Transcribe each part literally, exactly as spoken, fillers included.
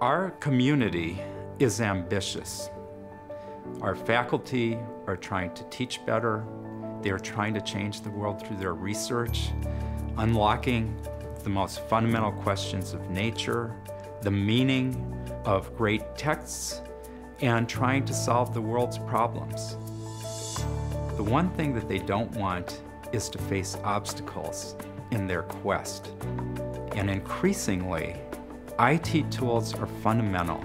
Our community is ambitious. Our faculty are trying to teach better. They are trying to change the world through their research, unlocking the most fundamental questions of nature, the meaning of great texts, and trying to solve the world's problems. The one thing that they don't want is to face obstacles in their quest. And increasingly, I T tools are fundamental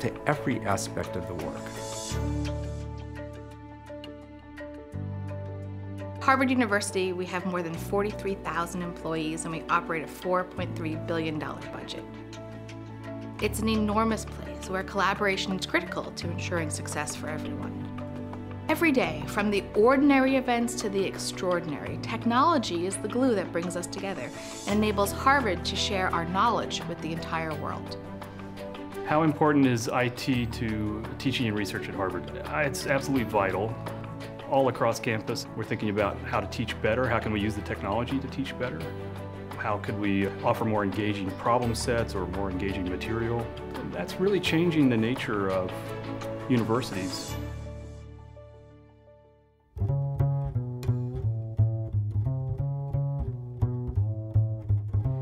to every aspect of the work. Harvard University, we have more than forty-three thousand employees, and we operate a four point three billion dollars budget. It's an enormous place where collaboration is critical to ensuring success for everyone. Every day, from the ordinary events to the extraordinary, technology is the glue that brings us together and enables Harvard to share our knowledge with the entire world. How important is I T to teaching and research at Harvard? It's absolutely vital. All across campus, we're thinking about how to teach better, how can we use the technology to teach better? How could we offer more engaging problem sets or more engaging material? That's really changing the nature of universities.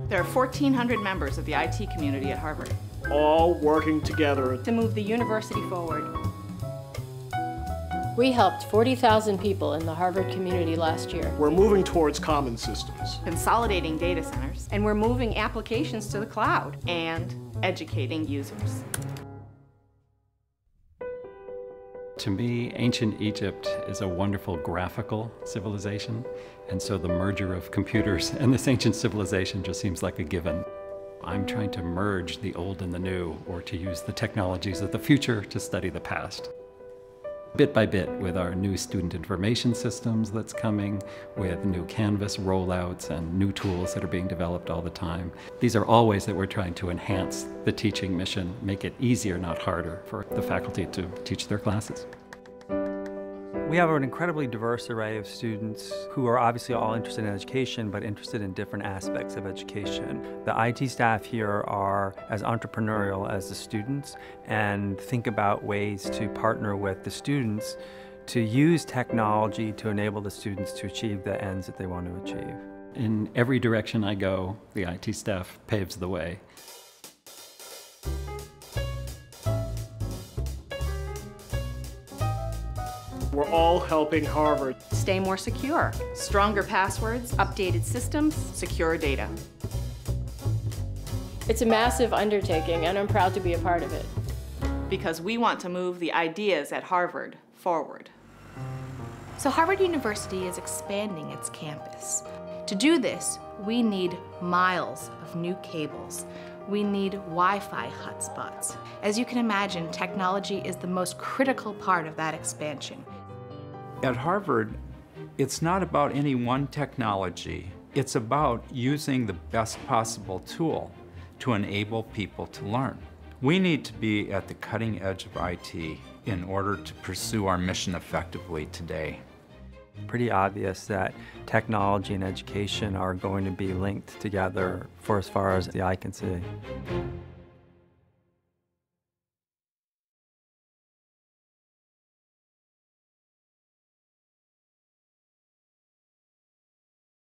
There are fourteen hundred members of the I T community at Harvard. All working together to move the university forward. We helped forty thousand people in the Harvard community last year. We're moving towards common systems. Consolidating data centers. And we're moving applications to the cloud. And educating users. To me, ancient Egypt is a wonderful graphical civilization, and so the merger of computers and this ancient civilization just seems like a given. I'm trying to merge the old and the new, or to use the technologies of the future to study the past. Bit by bit, with our new student information systems that's coming, with new Canvas rollouts and new tools that are being developed all the time, these are all ways that we're trying to enhance the teaching mission, make it easier, not harder, for the faculty to teach their classes. We have an incredibly diverse array of students who are obviously all interested in education, but interested in different aspects of education. The I T staff here are as entrepreneurial as the students and think about ways to partner with the students to use technology to enable the students to achieve the ends that they want to achieve. In every direction I go, the I T staff paves the way. We're all helping Harvard stay more secure. Stronger passwords, updated systems, secure data. It's a massive undertaking, and I'm proud to be a part of it. Because we want to move the ideas at Harvard forward. So Harvard University is expanding its campus. To do this, we need miles of new cables. We need Wi-Fi hotspots. As you can imagine, technology is the most critical part of that expansion. At Harvard, it's not about any one technology. It's about using the best possible tool to enable people to learn. We need to be at the cutting edge of I T in order to pursue our mission effectively today. Pretty obvious that technology and education are going to be linked together for as far as the eye can see.